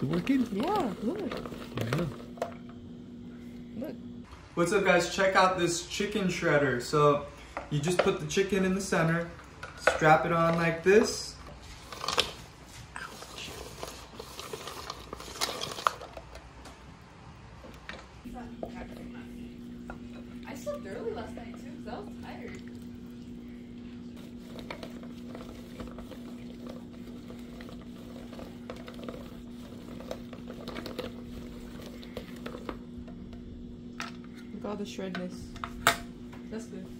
Is it working? Yeah, look. Yeah. Look. What's up, guys? Check out this chicken shredder. So you just put the chicken in the center, strap it on like this. Ouch. I slept early last night too because I was tired. All the shredness. That's good.